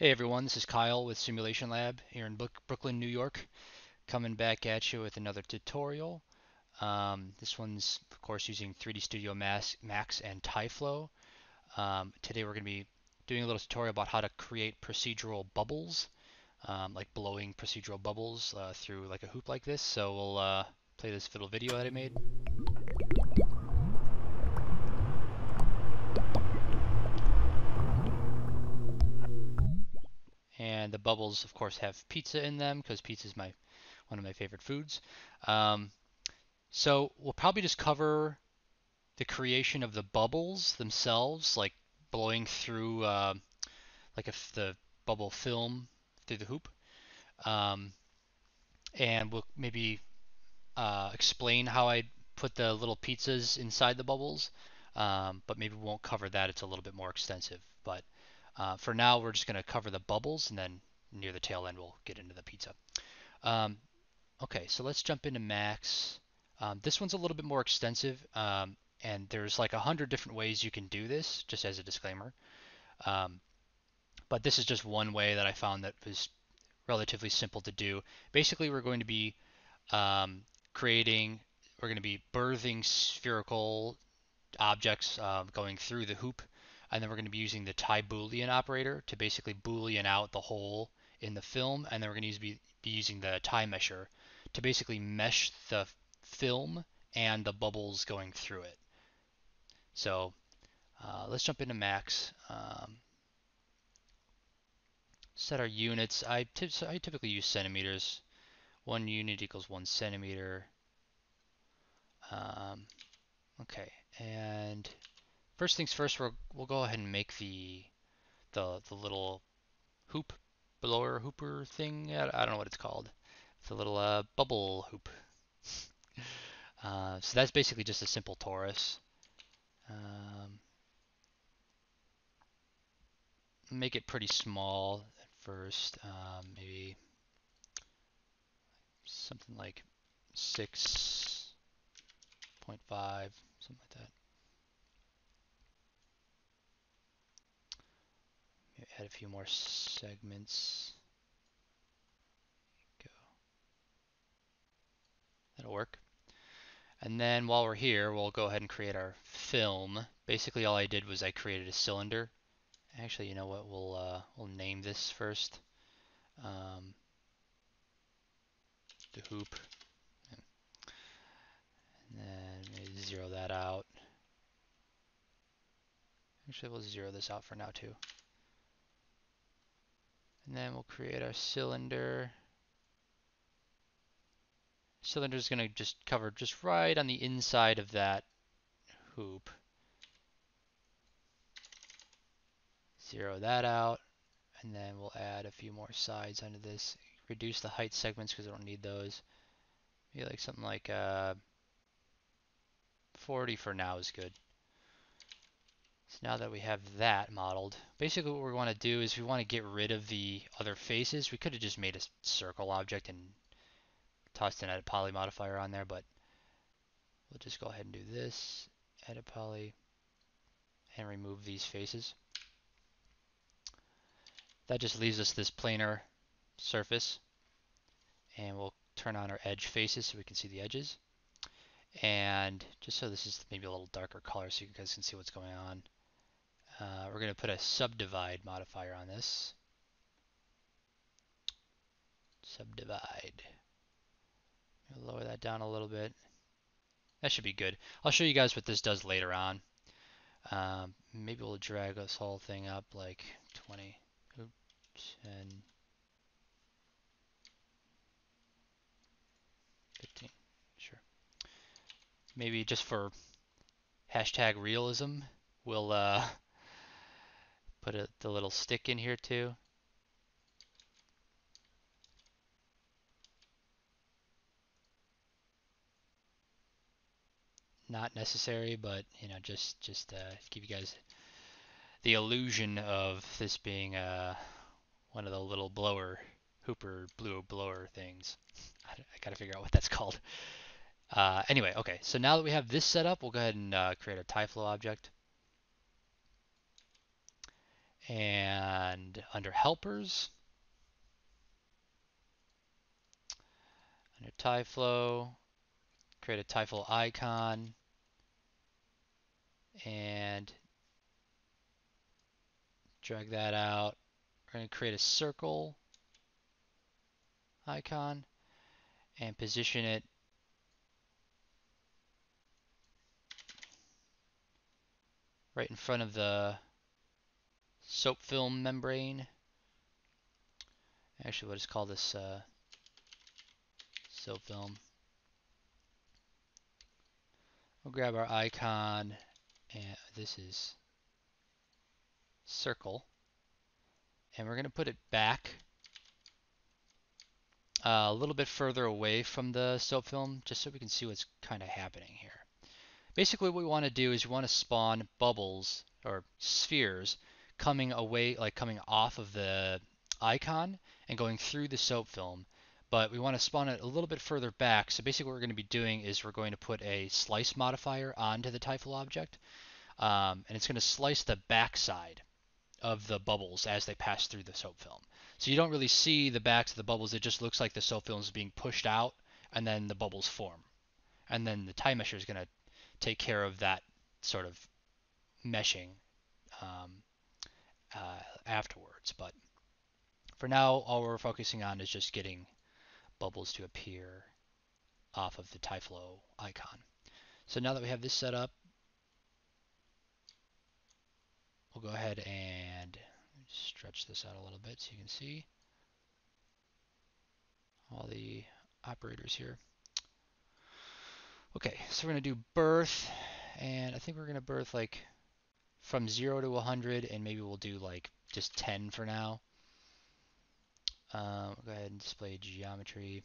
Hey everyone, this is Kyle with Simulation Lab here in Brooklyn, New York, coming back at you with another tutorial. This one's, of course, using 3D Studio Max and Tyflow. Today we're going to be doing a little tutorial about how to create procedural bubbles, like blowing procedural bubbles through like a hoop like this. So we'll play this little video that I made. And the bubbles, of course, have pizza in them because pizza is one of my favorite foods. So we'll probably just cover the creation of the bubbles themselves, like blowing through like the bubble film through the hoop. And we'll maybe explain how I put the little pizzas inside the bubbles, but maybe we won't cover that. It's a little bit more extensive, but for now, we're just going to cover the bubbles, and then near the tail end, we'll get into the pizza. Okay, so let's jump into Max. This one's a little bit more extensive, and there's like 100 different ways you can do this, just as a disclaimer. But this is just one way that I found that was relatively simple to do. Basically, we're going to be birthing spherical objects going through the hoop. And then we're going to be using the TyBoolean operator to basically boolean out the hole in the film. And then we're going to be using the TyMesher to basically mesh the film and the bubbles going through it. So let's jump into Max. Set our units. I typically use centimeters. 1 unit equals 1 centimeter. Okay, and first things first, we'll go ahead and make the little hoop blower hooper thing. I don't know what it's called. It's a little bubble hoop. So that's basically just a simple torus. Make it pretty small at first. Maybe something like 6.5, something like that. Add a few more segments. Go. That'll work. And then while we're here, we'll go ahead and create our film. Basically, all I did was I created a cylinder. Actually, you know what? We'll name this first. The hoop. And then maybe zero that out. Actually, we'll zero this out for now too. And then we'll create our cylinder. Cylinder is going to just cover just right on the inside of that hoop. Zero that out. And then we'll add a few more sides under this. Reduce the height segments because I don't need those. Maybe like something like 40 for now is good. So now that we have that modeled, basically what we want to do is we want to get rid of the other faces. We could have just made a circle object and tossed in a poly modifier on there, but we'll just go ahead and do this, edit poly, and remove these faces. That just leaves us this planar surface, and we'll turn on our edge faces so we can see the edges. And just so this is maybe a little darker color so you guys can see what's going on. We're going to put a subdivide modifier on this. Subdivide. Lower that down a little bit. That should be good. I'll show you guys what this does later on. Maybe we'll drag this whole thing up like 20. Oops, 10. 15. Sure. Maybe just for hashtag realism, we'll put the little stick in here too. Not necessary, but you know, just give you guys the illusion of this being one of the little blower hooper blue blower things. I gotta figure out what that's called. Anyway, okay, so now that we have this set up, we'll go ahead and create a TyFlow object. And under helpers, under Tyflow, create a Tyflow icon, and drag that out. We're going to create a circle icon and position it right in front of the soap film membrane. Actually, we'll just call this soap film. We'll grab our icon, and this is circle, and we're going to put it back a little bit further away from the soap film, just so we can see what's kind of happening here. Basically, what we want to do is we want to spawn bubbles or spheres coming away, like coming off of the icon and going through the soap film, but we want to spawn it a little bit further back. So basically what we're going to be doing is we're going to put a slice modifier onto the Tyflow object, and it's going to slice the backside of the bubbles as they pass through the soap film. So you don't really see the backs of the bubbles. It just looks like the soap film is being pushed out and then the bubbles form. And then the TyMesher is going to take care of that sort of meshing afterwards. But for now, all we're focusing on is just getting bubbles to appear off of the Tyflow icon. So now that we have this set up, we'll go ahead and stretch this out a little bit so you can see all the operators here. Okay, so we're going to do birth, and I think we're going to birth like from 0 to 100, and maybe we'll do like just 10 for now. We'll go ahead and display geometry,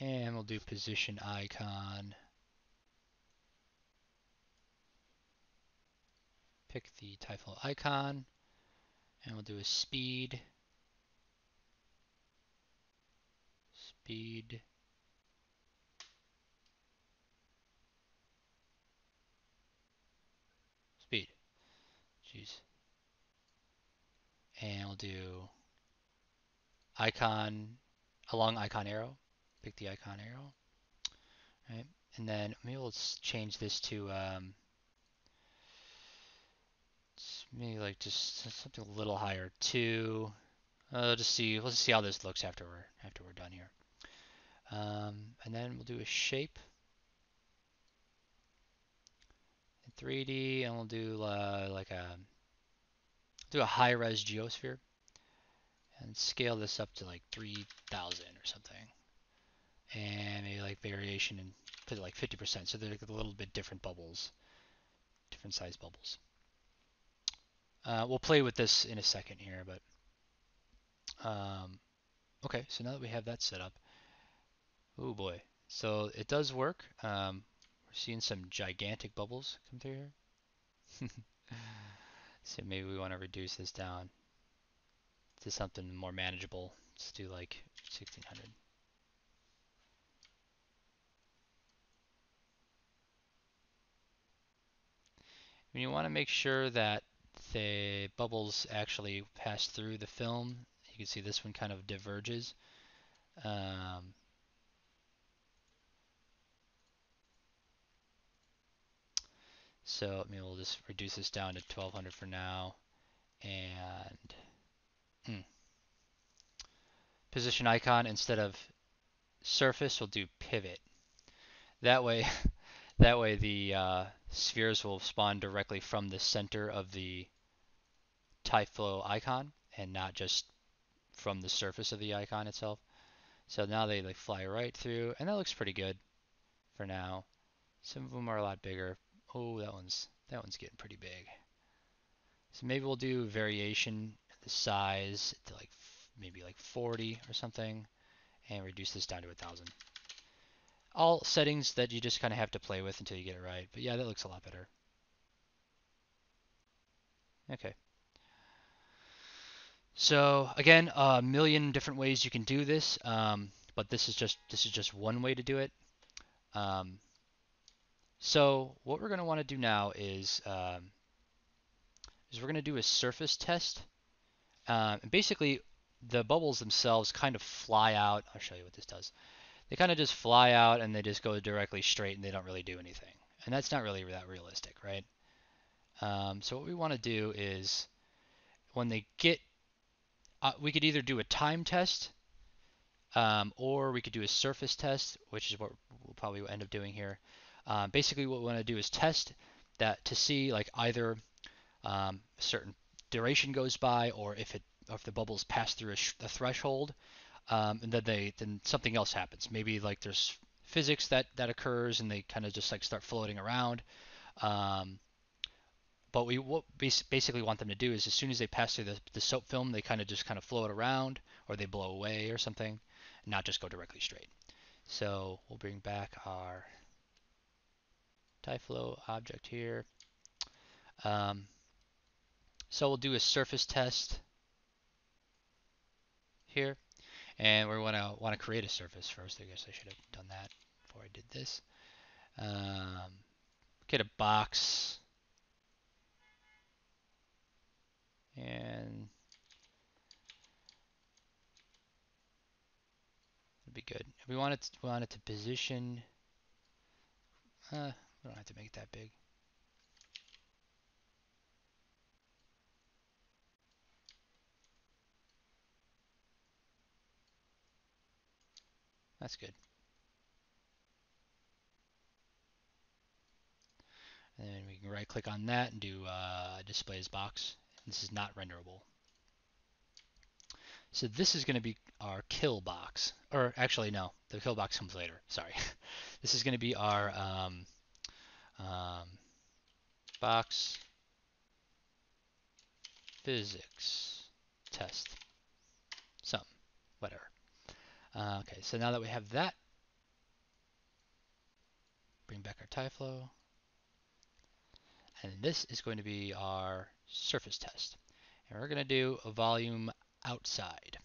and we'll do position icon. Pick the Tyflow icon, and we'll do a speed, speed, jeez. And we'll do icon, along icon arrow, pick the icon arrow, right? And then maybe we'll change this to, maybe like just something a little higher too. Let's see how this looks after we're done here. And then we'll do a shape in 3D, and we'll do a high-res geosphere, and scale this up to like 3,000 or something, and maybe like variation and put like 50%, so they're like a little bit different bubbles, different size bubbles. We'll play with this in a second here, but okay, so now that we have that set up, oh boy, so it does work. We're seeing some gigantic bubbles come through here. So maybe we want to reduce this down to something more manageable. Let's do like 1600. And you want to make sure that the bubbles actually pass through the film. You can see this one kind of diverges. So I mean, we'll just reduce this down to 1200 for now, and position icon instead of surface, we'll do pivot. That way, the spheres will spawn directly from the center of the Tyflow icon and not just from the surface of the icon itself. So now they fly right through, and that looks pretty good for now. Some of them are a lot bigger. Oh, that one's getting pretty big. So maybe we'll do variation the size to like maybe like 40 or something, and reduce this down to 1,000. All settings that you just kind of have to play with until you get it right. But yeah, that looks a lot better. Okay. So again, a million different ways you can do this, but this is just one way to do it. So what we're going to want to do now is is we're going to do a surface test. And basically, the bubbles themselves kind of fly out. I'll show you what this does. They kind of just fly out and they just go directly straight and they don't really do anything. And that's not really that realistic, right? So what we want to do is when they get, we could either do a time test or we could do a surface test, which is what we'll probably end up doing here. Basically what we want to do is test that to see like either a certain duration goes by or if the bubbles pass through a threshold and then something else happens. Maybe like there's physics that occurs and they kind of just like start floating around. But what we basically want them to do is as soon as they pass through the soap film, they kind of float around or they blow away or something, not just go directly straight. So we'll bring back our Tyflow object here. So we'll do a surface test here. And we want to create a surface first. I guess I should have done that before I did this. Get a box. And it'd be good. If we want it to position. We don't have to make it that big. That's good. And then we can right click on that and do display as box. This is not renderable. So this is going to be our kill box, or actually no, the kill box comes later. Sorry. This is going to be our box physics test. Something, whatever. Okay, so now that we have that, bring back our Tyflow, and this is going to be our surface test, and we're going to do a volume outside.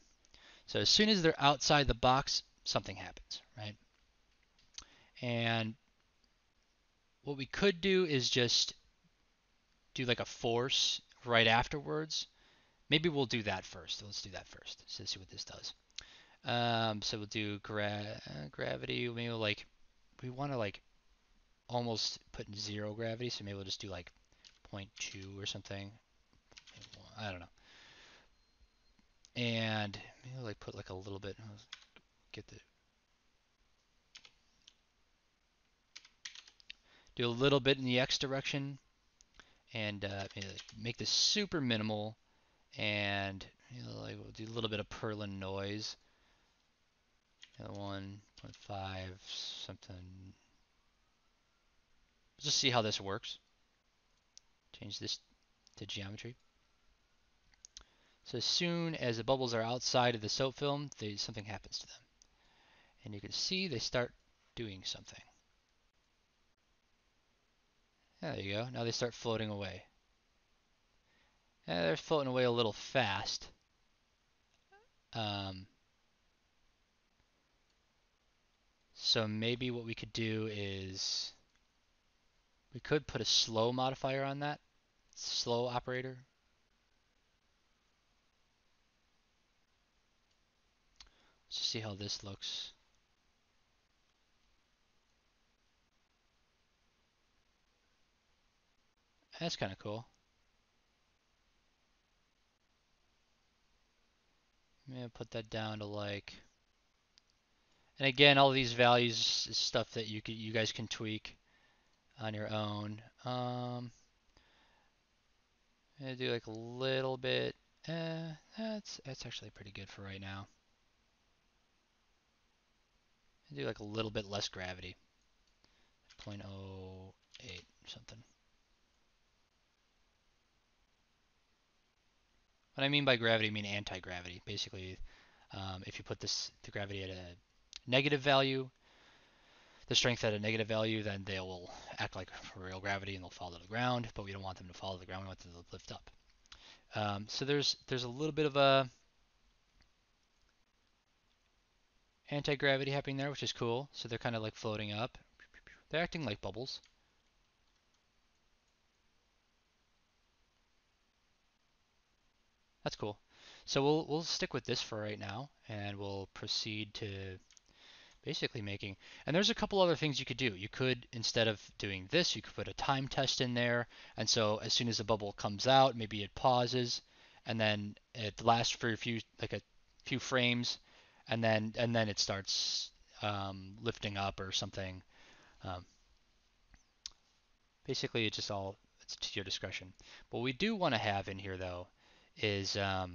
So as soon as they're outside the box, something happens, right? And what we could do is just do like a force right afterwards. Maybe we'll do that first. Let's do that first. So let's see what this does. So we'll do gravity. Maybe we'll like, we want to like almost put in zero gravity. So maybe we'll just do like 0.2 or something. I don't know. And maybe I'll like put like a little bit. Do a little bit in the x direction, and make this super minimal. And like we'll do a little bit of Perlin noise. 1.5 something. Just see how this works. Change this to geometry. So as soon as the bubbles are outside of the soap film, something happens to them. And you can see they start doing something. There you go. Now they start floating away. And they're floating away a little fast. So maybe what we could do is we could put a slow modifier on that. Slow operator. Let's see how this looks. That's kind of cool. I'm gonna put that down to like, and again, all these values is stuff that you guys can tweak on your own. I'm gonna do like a little bit. That's actually pretty good for right now. Do like a little bit less gravity, 0.08 or something. What I mean by gravity, I mean anti-gravity. Basically, if you put the gravity at a negative value, the strength at a negative value, then they will act like real gravity and they'll fall to the ground. But we don't want them to fall to the ground. We want them to lift up. So there's a little bit of a anti-gravity happening there, which is cool. So they're kind of like floating up. They're acting like bubbles. That's cool. So we'll stick with this for right now, and we'll proceed to basically making, and there's a couple other things you could do. You could, instead of doing this, you could put a time test in there. And so as soon as the bubble comes out, maybe it pauses and then it lasts for a few frames, and then it starts lifting up or something. Basically, it's just all, it's to your discretion. What we do want to have in here though is we want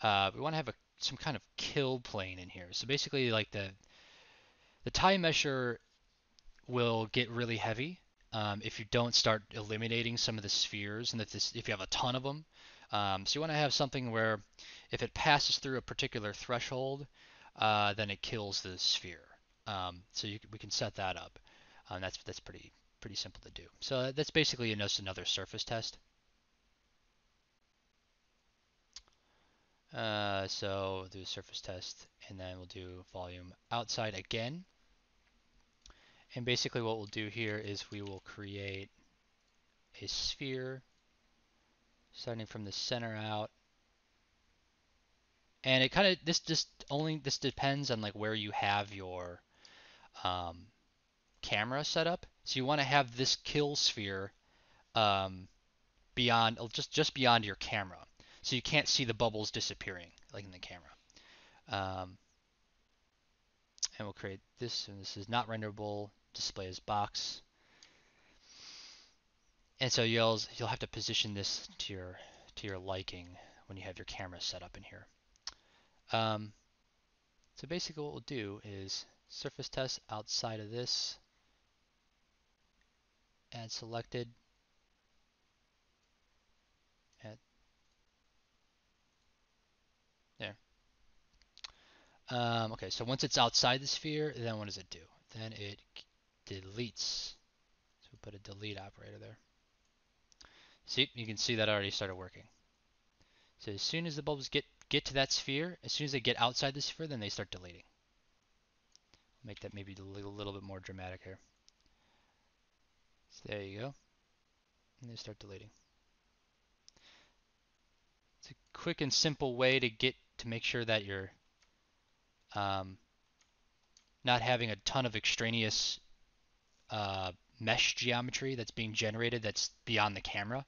to have some kind of kill plane in here. So basically, like the TyMesher will get really heavy if you don't start eliminating some of the spheres, and if you have a ton of them. So you want to have something where if it passes through a particular threshold, then it kills the sphere. So we can set that up. That's pretty simple to do. So that's basically just another surface test. So we'll do a surface test, and then we'll do volume outside again. And basically what we'll do here is we will create a sphere starting from the center out. And it kind of, this depends on like where you have your camera set up. So you want to have this kill sphere beyond, just beyond your camera. So you can't see the bubbles disappearing like in the camera. And we'll create this, and this is not renderable, display as box. And so you'll have to position this to your liking when you have your camera set up in here. So basically what we'll do is surface test outside of this, add selected, okay, so once it's outside the sphere, then what does it do? Then it deletes. So we put a delete operator there. See, you can see that already started working. So as soon as the bubbles get to that sphere, as soon as they get outside the sphere, then they start deleting. Make that maybe a little bit more dramatic here. So there you go. And they start deleting. It's a quick and simple way to make sure that you're not having a ton of extraneous mesh geometry that's being generated that's beyond the camera.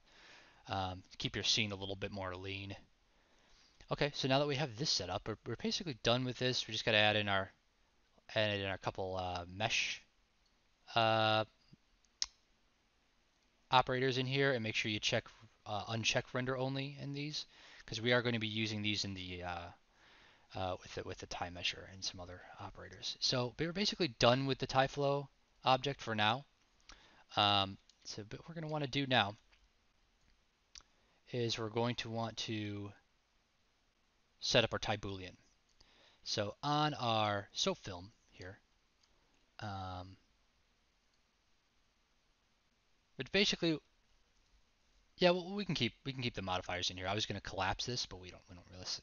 Keep your scene a little bit more lean. Okay, so now that we have this set up, we're basically done with this. We just got to add in our couple mesh operators in here, and make sure you check uncheck render only in these, because we are going to be using these in the with the TyMesher and some other operators. So we're basically done with the Tyflow object for now. So what we're going to want to do now is we're going to want to set up our TyBoolean. So on our soap film here, but basically, yeah, well, we can keep the modifiers in here. I was going to collapse this, but we don't really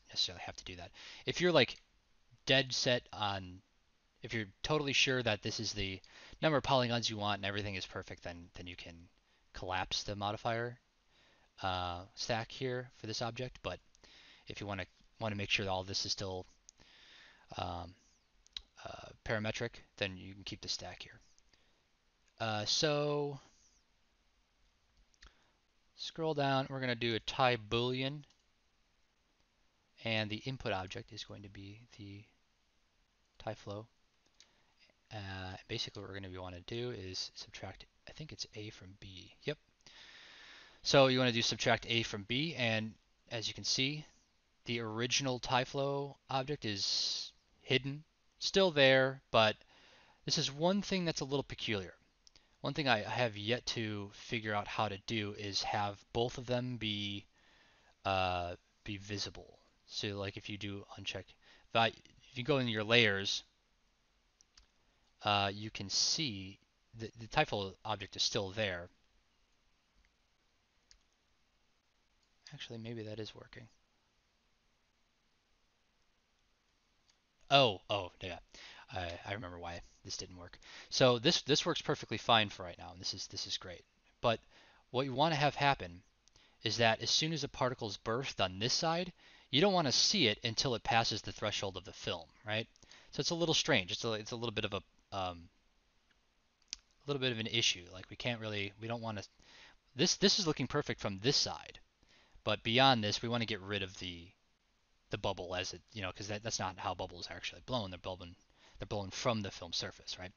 necessarily have to do that. If you're like dead set on, if you're totally sure that this is the number of polygons you want and everything is perfect, then you can collapse the modifier stack here for this object. But if you want to make sure that all this is still parametric, then you can keep the stack here. So scroll down, we're going to do a TyBoolean, and the input object is going to be the Tyflow. Basically what we're going to want to do is subtract, I think it's A from B. Yep. So you want to do subtract A from B, and as you can see, the original Tyflow object is hidden, still there, but this is one thing that's a little peculiar. One thing I have yet to figure out how to do is have both of them be visible. So like if you do uncheck, if you go in your layers, you can see the Tyflow object is still there. Actually, maybe that is working. Oh, yeah. I remember why this didn't work. So this works perfectly fine for right now, and this is great. But what you want to have happen is that as soon as a particle is birthed on this side, you don't want to see it until it passes the threshold of the film, right? So it's a little strange. It's a little bit of a little bit of an issue. Like we don't want to. This is looking perfect from this side, but beyond this, we want to get rid of the bubble as it, you know, because that's not how bubbles are actually blown. They're blown from the film surface, right?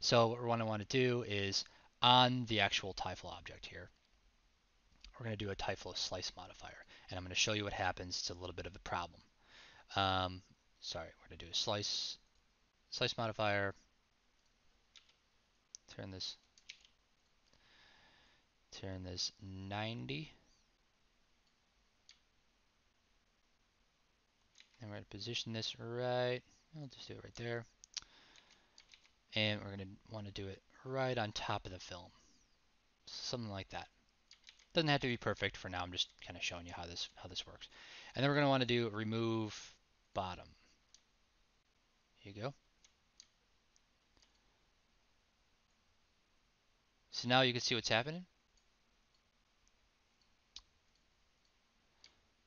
So what I want to do is on the actual Tyflow object here, we're going to do a Tyflow slice modifier, and I'm going to show you what happens. It's a little bit of a problem. We're going to do a slice modifier. Turn this 90, and we're going to position this right. I'll just do it right there, and we're going to want to do it right on top of the film, something like that. Doesn't have to be perfect for now. I'm just kind of showing you how this works. And then we're going to want to do remove bottom. Here you go. So now you can see what's happening.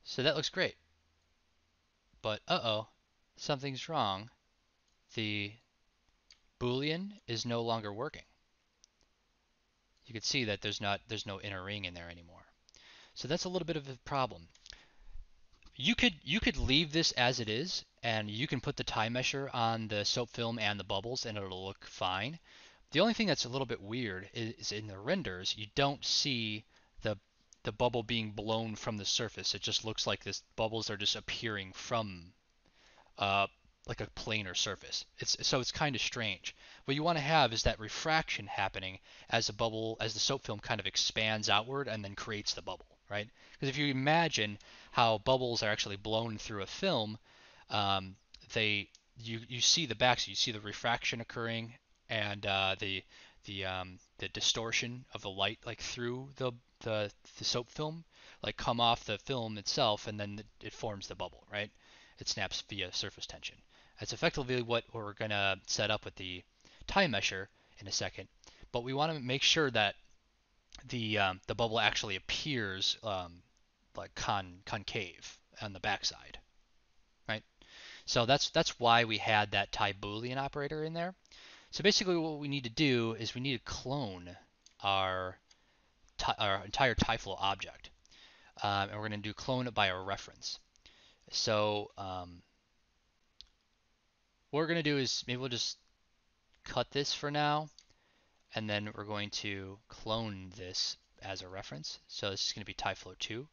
So that looks great. But uh-oh, something's wrong. The Boolean is no longer working. You can see that there's no inner ring in there anymore. So that's a little bit of a problem. You could leave this as it is, and you can put the TyMesher on the soap film and the bubbles, and it'll look fine. The only thing that's a little bit weird is in the renders, you don't see the bubble being blown from the surface. It just looks like this bubbles are just appearing from like a planar surface. So it's kind of strange. What you want to have is that refraction happening as the soap film kind of expands outward and then creates the bubble, right? Because if you imagine how bubbles are actually blown through a film, you see the back, so you see the refraction occurring and the distortion of the light like through the soap film, like come off the film itself, and then it forms the bubble, right? It snaps via surface tension. That's effectively what we're going to set up with the TyMesher in a second, but we want to make sure that the bubble actually appears like concave on the backside, right? So that's why we had that TyBoolean operator in there. So basically, what we need to do is we need to clone our entire Tyflow object, and we're going to do clone it by a reference. So what we're going to do is maybe we'll just cut this for now, and then we're going to clone this as a reference. So this is going to be Tyflow 2.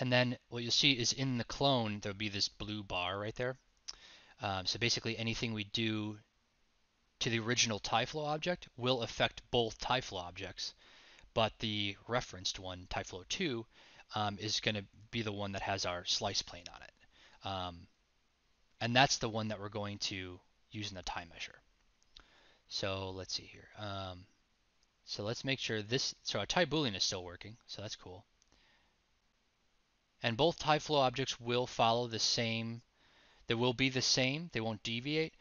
And then what you'll see is in the clone, there'll be this blue bar right there. So basically anything we do to the original Tyflow object will affect both Tyflow objects, but the referenced one, Tyflow 2, is going to be the one that has our slice plane on it. And that's the one that we're going to use in the TyMesher. So let's see here. So let's make sure so our TyBoolean is still working, so that's cool. And both Tyflow objects will follow the same. They will be the same. They won't deviate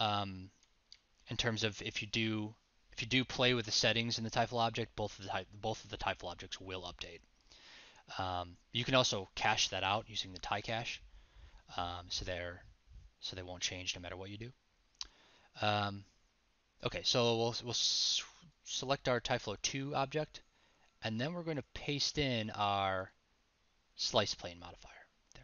in terms of if you do play with the settings in the Tyflow object, both of the Tyflow objects will update. You can also cache that out using the TyCache, so they won't change no matter what you do. Okay, so we'll select our Tyflow 2 object, and then we're going to paste in our slice plane modifier there.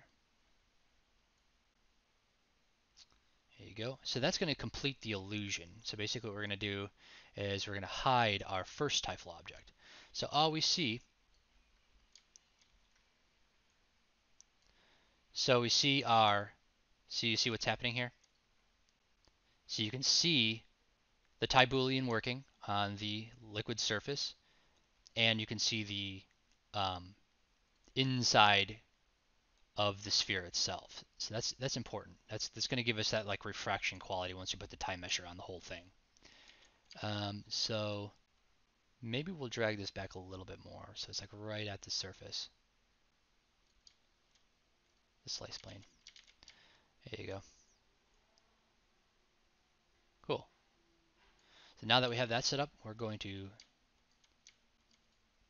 There you go. So that's going to complete the illusion. So basically, what we're going to do is we're going to hide our first Tyflow object. So all we see. So we see you see what's happening here? So you can see the TyBoolean working on the liquid surface, and you can see the inside of the sphere itself. So that's important. That's going to give us that like refraction quality once you put the TyMesher on the whole thing. So maybe we'll drag this back a little bit more. So it's like right at the surface. The slice plane. There you go. Cool. So now that we have that set up, we're going to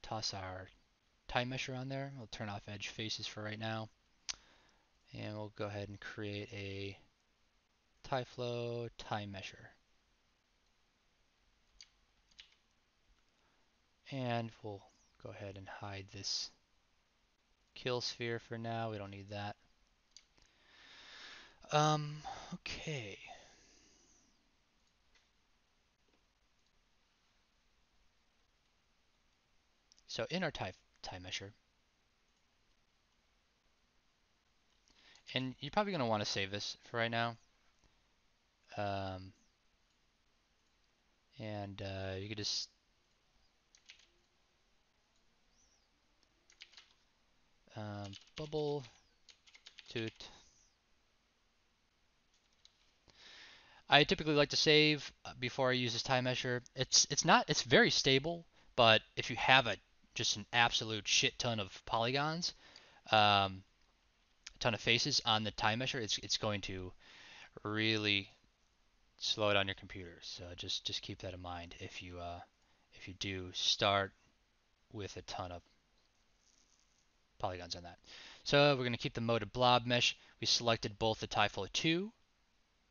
toss our TyMesher on there. We'll turn off edge faces for right now. And we'll go ahead and create a Tyflow TyMesher. And we'll go ahead and hide this kill sphere for now. We don't need that. Okay. So in our TyMesher, and you're probably going to want to save this for right now. You could just bubble toot. I typically like to save before I use this TyMesher. It's very stable, but if you have just an absolute shit ton of polygons, a ton of faces on the TyMesher, it's going to really slow down your computer. So just keep that in mind if you do start with a ton of polygons on that. So we're gonna keep the mode of blob mesh. We selected both the Tyflow 2.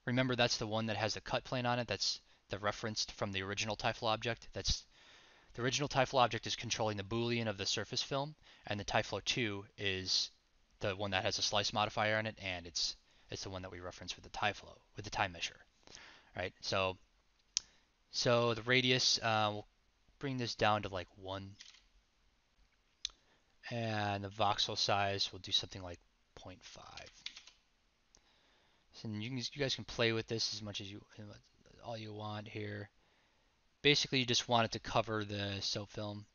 Remember, that's the one that has the cut plane on it. That's the reference from the original Tyflow object. That's the original Tyflow object is controlling the Boolean of the surface film, and the Tyflow 2 is the one that has a slice modifier on it, and it's the one that we reference with the Tyflow, with the TyMesher. Right? So the radius, we'll bring this down to like 1, and the voxel size we'll do something like 0.5. So you guys can play with this as much as all you want here. Basically, you just want it to cover the soap film.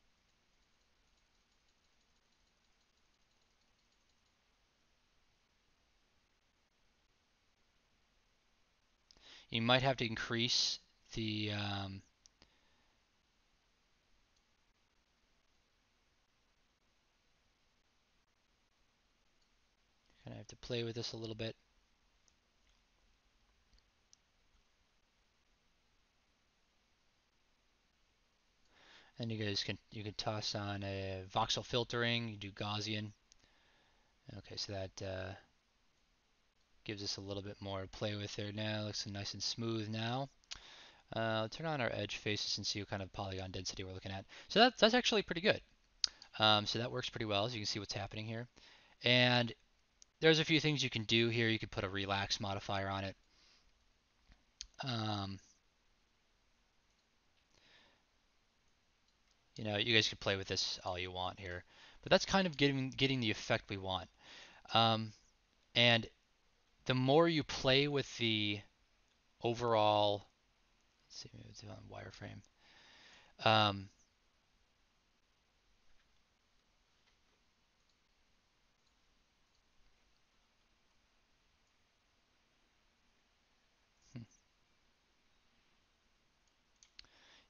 You might have to increase the kind of have to play with this a little bit. And you can toss on a voxel filtering. You do Gaussian. Okay, so that gives us a little bit more to play with there. Now it looks nice and smooth. Now I'll turn on our edge faces and see what kind of polygon density we're looking at. So that's actually pretty good. So that works pretty well, as you can see what's happening here. And there's a few things you can do here. You could put a relax modifier on it. You know, you guys can play with this all you want here, but that's kind of getting the effect we want. And the more you play with the overall, let's see, maybe it's on wireframe.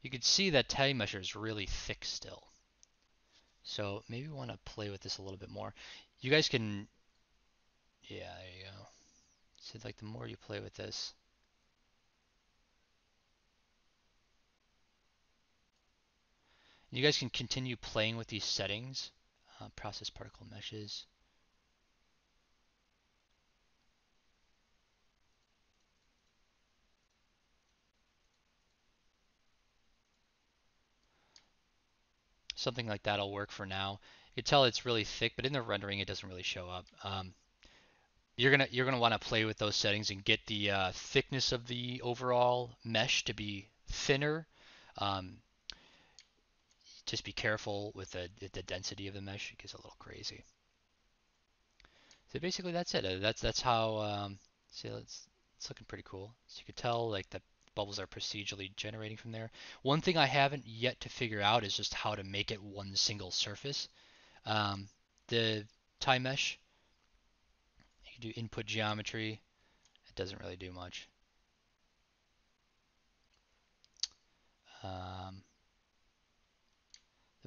You can see that TyMesher is really thick still. So maybe we want to play with this a little bit more. You guys can, yeah, there you go. So like the more you play with this. You guys can continue playing with these settings. Process particle meshes. Something like that'll work for now. You can tell it's really thick, but in the rendering it doesn't really show up. You're gonna want to play with those settings and get the thickness of the overall mesh to be thinner. Just be careful with the density of the mesh; it gets a little crazy. So basically, that's it. That's how. See, it's looking pretty cool. So you can tell like the bubbles are procedurally generating from there. One thing I haven't yet to figure out is just how to make it one single surface. The TyMesh, you can do input geometry. It doesn't really do much. The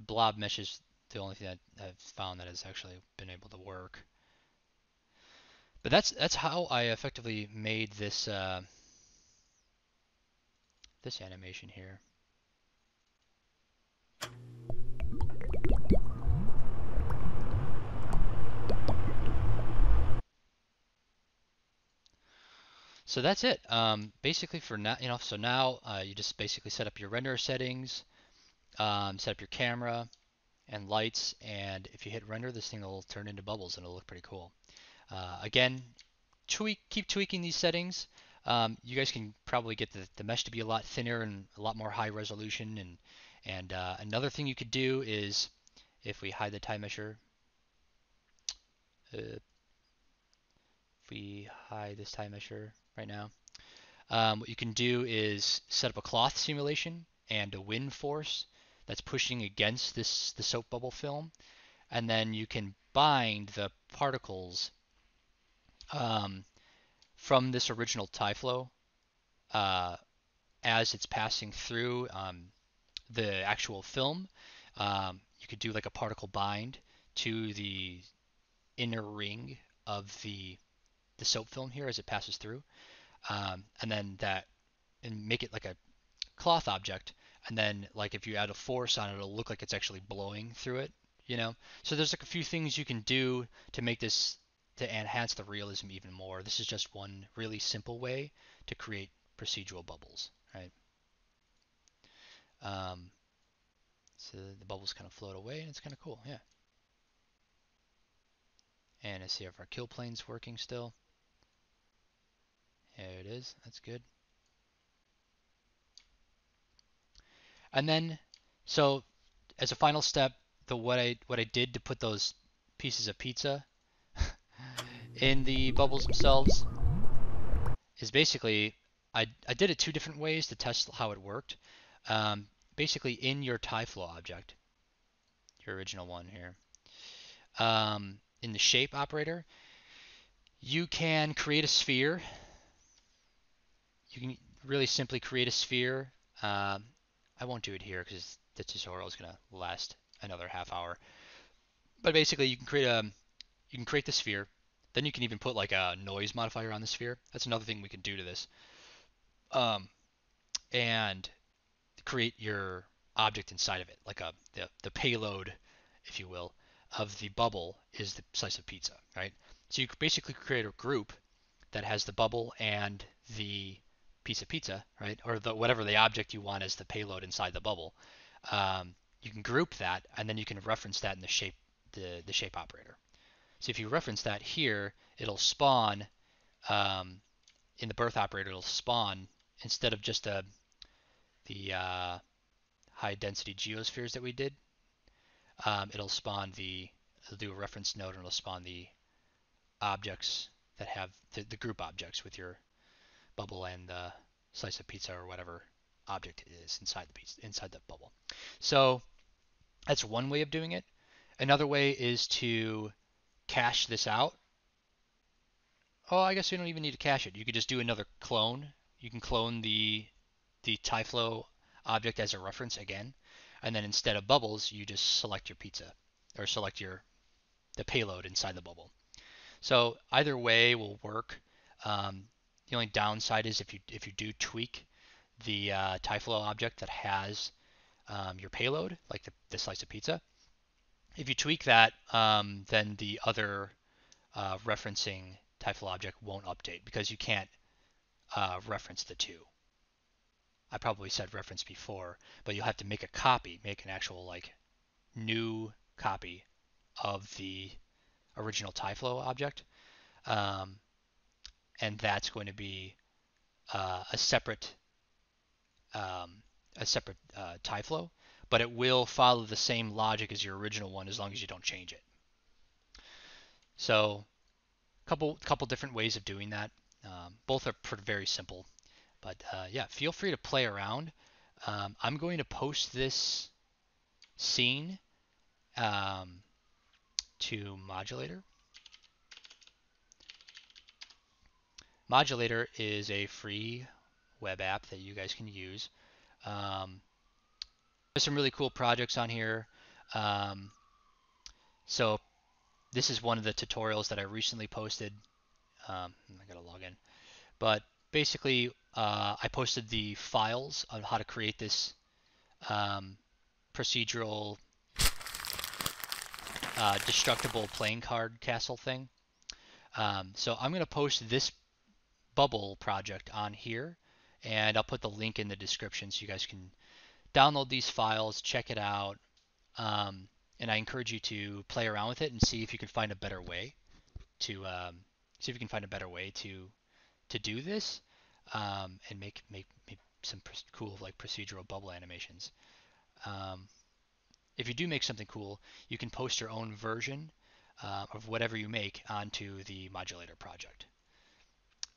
blob mesh is the only thing that I've found that has actually been able to work. But that's how I effectively made this. This animation here. So that's it. Basically for now, so now you just basically set up your render settings, set up your camera and lights, and if you hit render, this thing will turn into bubbles and it'll look pretty cool. Again, keep tweaking these settings. You guys can probably get the mesh to be a lot thinner and a lot more high resolution. And another thing you could do is, if we hide the TyMesher, if we hide this TyMesher right now, what you can do is set up a cloth simulation and a wind force that's pushing against the soap bubble film, and then you can bind the particles from this original Tyflow as it's passing through the actual film. You could do like a particle bind to the inner ring of the soap film here as it passes through, and then and make it like a cloth object, and then like if you add a force on it, it'll look like it's actually blowing through it, so there's like a few things you can do to make this, to enhance the realism even more. This is just one really simple way to create procedural bubbles, right? So the bubbles kind of float away, and it's kind of cool, yeah. And I see if our kill plane's working still. There it is, that's good. And then, so as a final step, what I did to put those pieces of pizza in the bubbles themselves is basically, I did it two different ways to test how it worked. Basically in your Tyflow object, your original one here, in the shape operator, you can create a sphere. You can really simply create a sphere. I won't do it here because the tutorial is going to last another half hour. But basically, you can create the sphere. Then you can even put like a noise modifier on the sphere. That's another thing we can do to this. And create your object inside of it, like the payload, if you will, of the bubble is the slice of pizza, right? So you basically create a group that has the bubble and the piece of pizza, right? Or whatever the object you want as the payload inside the bubble. You can group that, and then you can reference that in the shape operator. So if you reference that here, it'll spawn, in the birth operator, it'll spawn, instead of just the high density geospheres that we did, it'll spawn it'll do a reference node, and it'll spawn the objects that have the group objects with your bubble and the slice of pizza or whatever object it is inside the piece, inside the bubble. So that's one way of doing it. Another way is to cache this out. Oh, I guess we don't even need to cache it. You could just do another clone. You can clone the Tyflow object as a reference again, and then instead of bubbles, you just select your pizza, or select the payload inside the bubble. So either way will work. The only downside is if you do tweak the Tyflow object that has your payload, like the slice of pizza, if you tweak that, then the other referencing Tyflow object won't update because you can't reference the two. I probably said reference before, but you'll have to make a copy, make an actual like new copy of the original Tyflow object. And that's going to be a separate Tyflow, but it will follow the same logic as your original one as long as you don't change it. So couple different ways of doing that. Both are very simple. But yeah, feel free to play around. I'm going to post this scene to Modulatr. Modulatr is a free web app that you guys can use. There's some really cool projects on here. So this is one of the tutorials that I recently posted. I gotta log in, but basically, I posted the files on how to create this procedural destructible playing card castle thing. So I'm going to post this bubble project on here, and I'll put the link in the description so you guys can download these files, check it out, and I encourage you to play around with it and see if you can find a better way to do this, and make some cool like procedural bubble animations. If you do make something cool, you can post your own version of whatever you make onto the Modulatr project,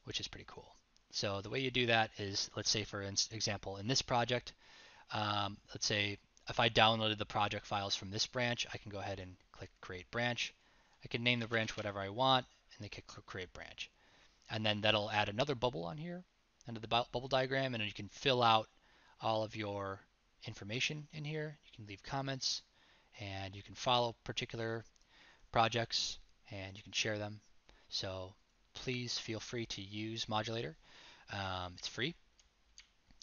which is pretty cool. So the way you do that is, let's say for example in this project, let's say if I downloaded the project files from this branch, I can go ahead and click create branch. I can name the branch whatever I want, and then click create branch. And then that'll add another bubble on here, under the bubble diagram, and then you can fill out all of your information in here. You can leave comments, and you can follow particular projects, and you can share them. So please feel free to use Modulatr. It's free.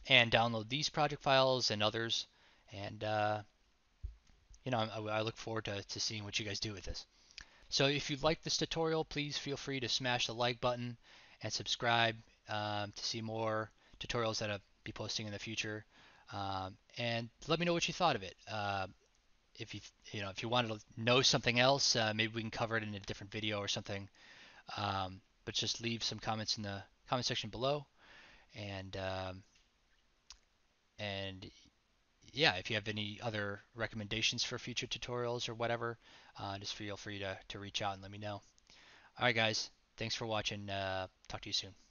And download these project files and others. And, you know, I look forward to seeing what you guys do with this. So if you like this tutorial, please feel free to smash the like button and subscribe to see more tutorials that I'll be posting in the future. And let me know what you thought of it. If you wanted to know something else, maybe we can cover it in a different video or something. But just leave some comments in the comment section below. And yeah, if you have any other recommendations for future tutorials or whatever, just feel free to reach out and let me know. All right, guys, thanks for watching. Talk to you soon.